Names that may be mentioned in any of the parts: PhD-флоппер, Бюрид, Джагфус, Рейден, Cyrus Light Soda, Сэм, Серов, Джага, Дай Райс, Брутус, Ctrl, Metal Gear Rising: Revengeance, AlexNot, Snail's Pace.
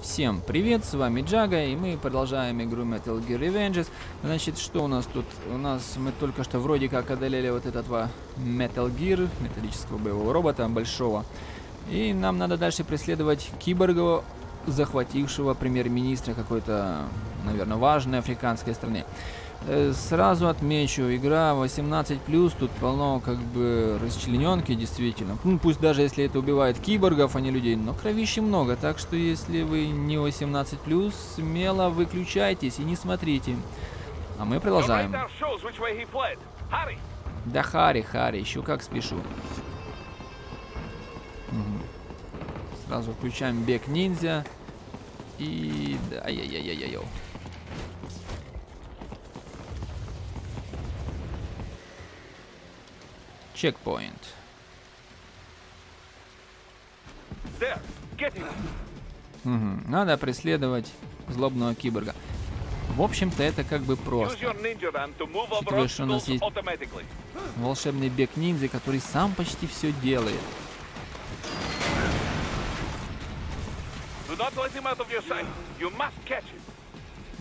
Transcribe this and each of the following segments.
Всем привет, с вами Джага, и мы продолжаем игру Metal Gear Revengeance. Значит, что у нас тут? У нас мы только что вроде как одолели вот этого Metal Gear, металлического боевого робота, большого. И нам надо дальше преследовать киборга, захватившего премьер-министра какой-то, наверное, важной африканской страны. Сразу отмечу, игра 18+, тут полно как бы расчлененки, действительно. Ну, пусть даже если это убивает киборгов, а не людей, но кровищи много, так что если вы не 18+, смело выключайтесь и не смотрите. А мы продолжаем. Да Хари, еще как спешу. Угу. Сразу включаем бег ниндзя. И... ай-яй-яй-яй-яй. Чекпоинт. Угу. Надо преследовать злобного киборга. В общем-то, это как бы просто. Учитывая, что у нас есть волшебный бег ниндзя, который сам почти все делает.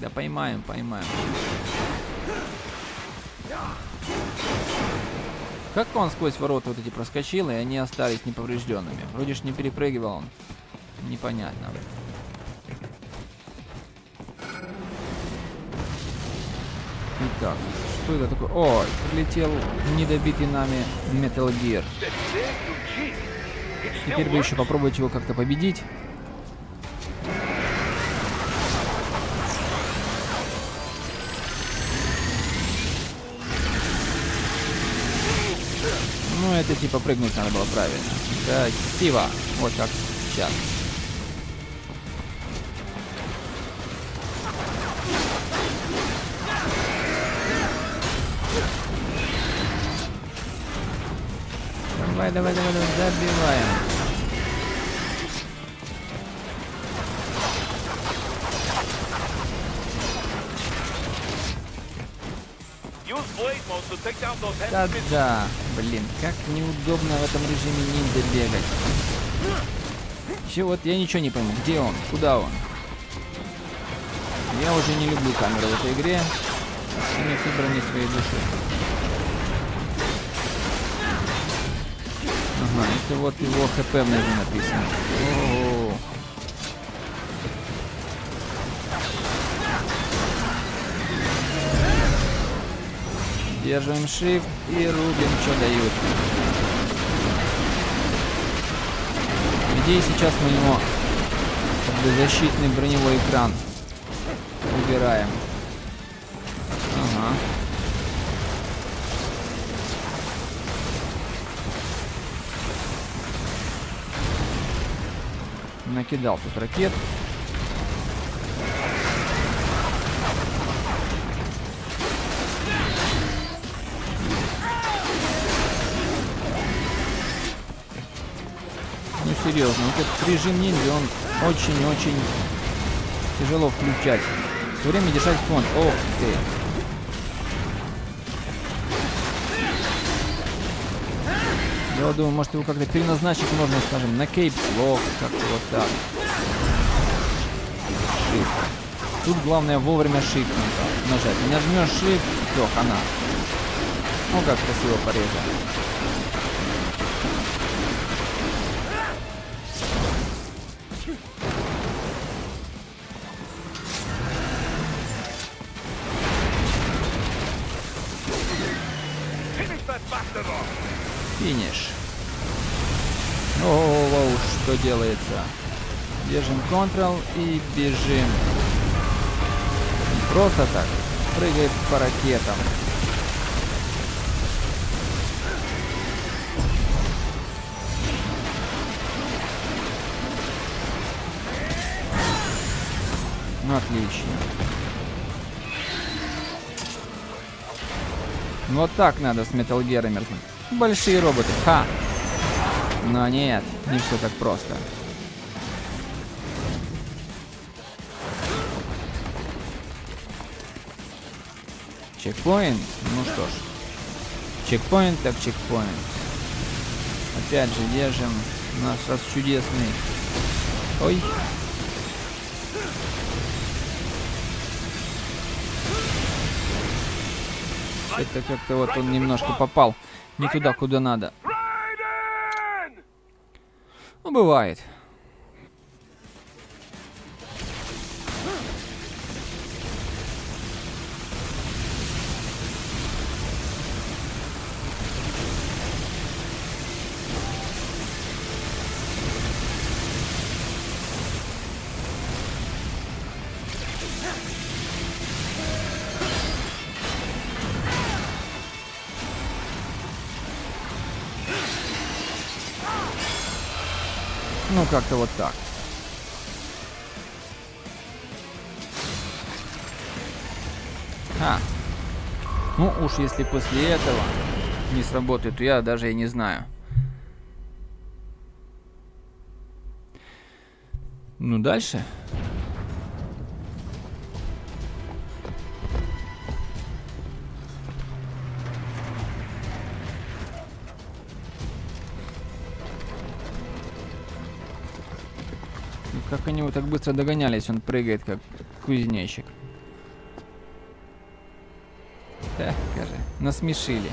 Да поймаем. Как он сквозь ворота вот эти проскочил, и они остались неповрежденными? Вроде ж не перепрыгивал он. Непонятно. Итак, что это такое? Ой, прилетел недобитый нами Metal Gear. Теперь бы еще попробовать его как-то победить. Ну, это типа прыгнуть надо было правильно. Красиво. Вот как сейчас. Давай, добиваем. Да-да, блин, как неудобно в этом режиме ниндзя бегать. Че, вот я ничего не пойму, где он, куда он? Я уже не люблю камеры в этой игре, всеми фибрами своей души. Ага, это вот его хп внизу написано. О-о-о. Держим shift и рубим, что дают. Где сейчас мы его защитный броневой экран убираем. Ага. Накидал тут ракет. Серьезно, вот этот режим ниндзя, он очень-очень тяжело включать. Все время держать фон. Ох ты. Я думаю, может, его как-то переназначить можно, скажем, на кейп-лок, как-то вот так. Shift. Тут главное вовремя shift нажать. Не нажмешь shift, все, хана. Ну, как красиво порезал. Финиш. О-о-о, что делается? Держим Ctrl и бежим. Просто так. Прыгает по ракетам. Ну, отлично. Вот так надо с Metal Gear'ами. Большие роботы. Ха! Но нет, не все так просто. Чекпоинт? Ну что ж. Чекпоинт так чекпоинт. Опять же держим наш раз чудесный... Ой! это как-то вот он немножко попал не туда, куда надо. Ну, бывает. Ну, как-то вот так. А. Ну уж если после этого не сработает, то я даже и не знаю. Ну, дальше. Как они его так быстро догонялись, он прыгает как кузнечик. Так, скажи, насмешили.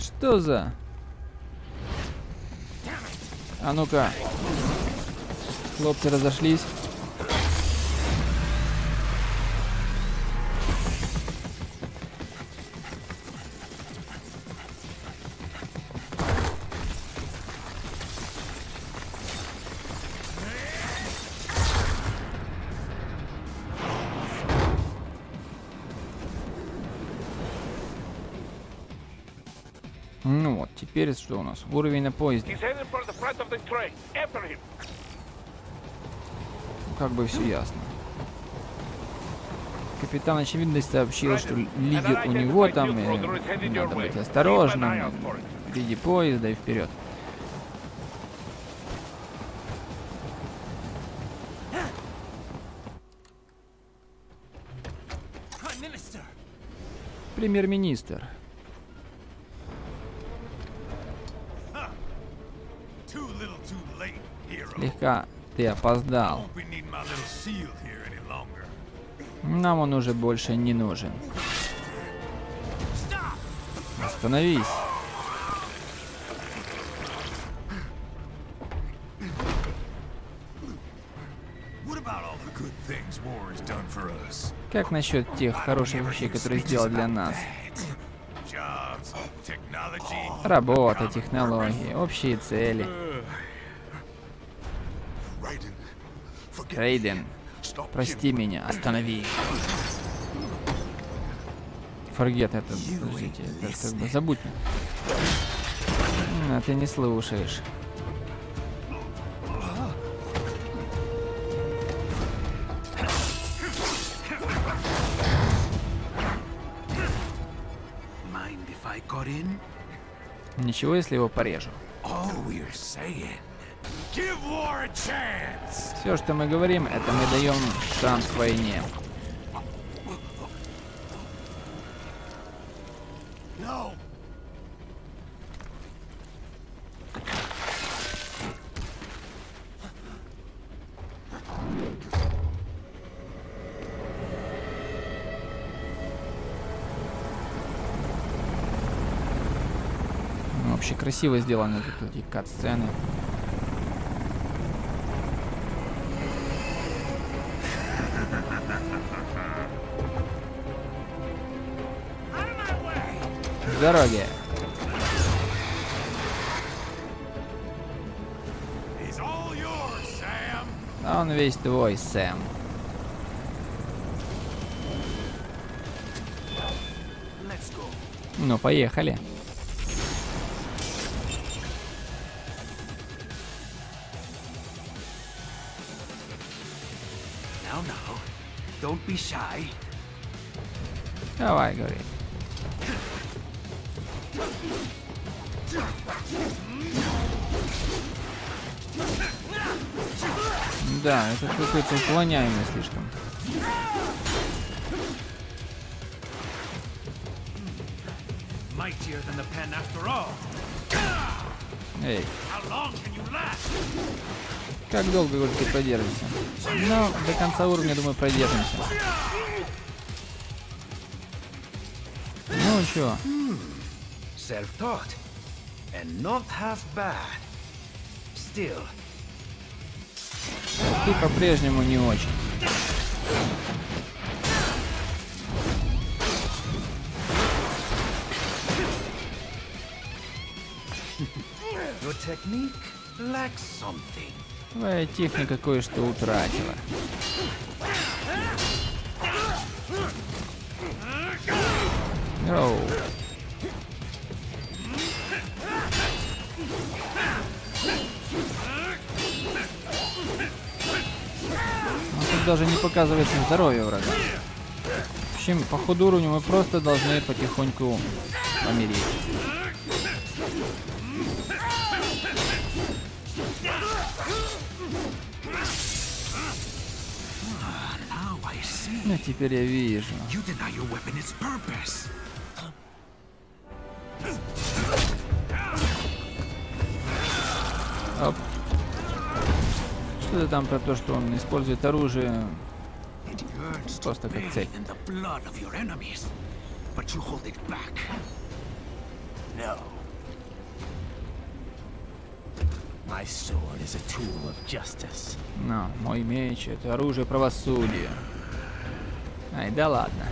Что за? А ну-ка. Хлопцы разошлись. Ну вот, теперь что у нас? Уровень на поезде. Как бы все ясно. Капитан, очевидно, сообщил, что лидер у него там, и надо быть осторожным. Впереди поезда и вперед. Премьер-министр. Слегка ты опоздал. Нам он уже больше не нужен. Остановись. Как насчет тех хороших вещей, которые сделал для нас? Работа, технологии, общие цели. Рейден, прости меня, останови. Форгет это, подождите, это как бы забудь. А ты не слушаешь. Ничего, если его порежу. Все, что мы говорим, это мы даем шанс войне. Ну, вообще красиво сделаны тут эти кат-сцены. Дороги. А он весь твой, Сэм. Ну, поехали. Давай, говорит. Да, это какой-то уклоняемый слишком. Эй. Как долго, говорю, ты продержишься? Ну, до конца уровня, думаю, продержимся. Ну, чё? Ты по-прежнему не очень. Твоя техника кое-что утратила. Роу. Он тут даже не показывается здоровье врага. В общем, по ходу уровня мы просто должны потихоньку помереть. Ну, теперь я вижу. Оп. Что-то там про то, что он использует оружие просто как цель. Но мой меч — это оружие правосудия. Ай, да ладно.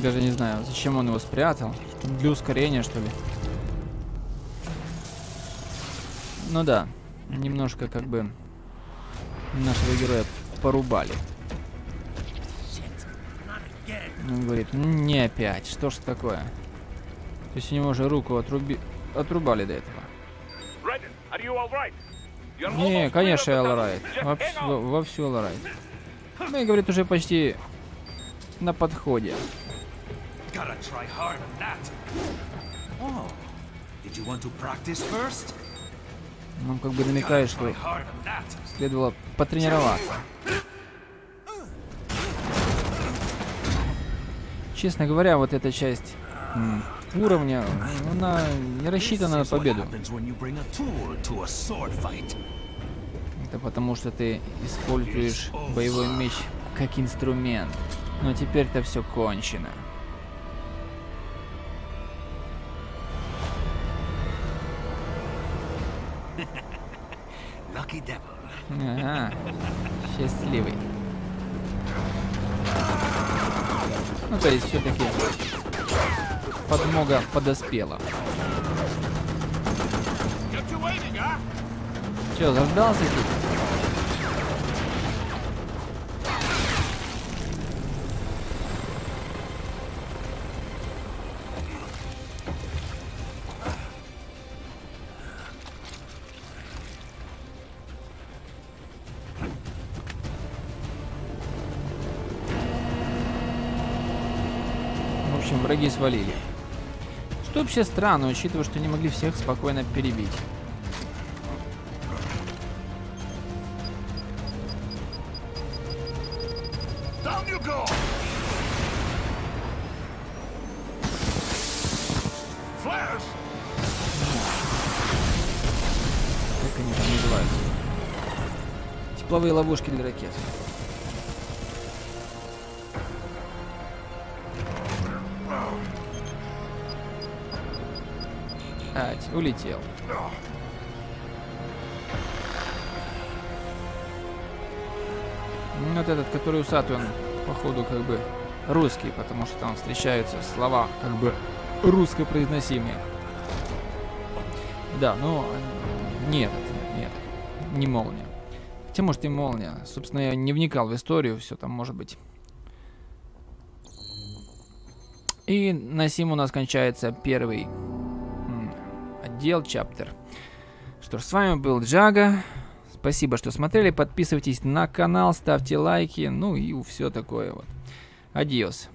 Даже не знаю, зачем он его спрятал. Для ускорения, что ли? Ну да, немножко как бы нашего героя порубали. Он говорит, не опять, что ж такое? То есть у него же руку отрубали до этого. Не, конечно, я лорайт. Вовсю лорайт. Ну и говорит, уже почти на подходе. Ну, как бы намекаешь, что следовало потренироваться. Честно говоря, вот эта часть уровня, она не рассчитана на победу. Это потому, что ты используешь боевой меч как инструмент. Но теперь-то все кончено. Ага, счастливый. Ну, то есть, все-таки подмога подоспела. Че, заждался тут? Враги свалили. Что вообще странно, учитывая, что не могли всех спокойно перебить. Как они там называются? Тепловые ловушки для ракет. Улетел. Вот этот, который усатый, он походу как бы русский, потому что там встречаются слова как бы русско-произносимые. Да, но нет, нет, не молния. Хотя может и молния. Собственно, я не вникал в историю, все там может быть. И на сим у нас кончается первый отдел Chapter. Что ж, с вами был Джага. Спасибо, что смотрели. Подписывайтесь на канал, ставьте лайки. Ну и все такое вот. Адьос.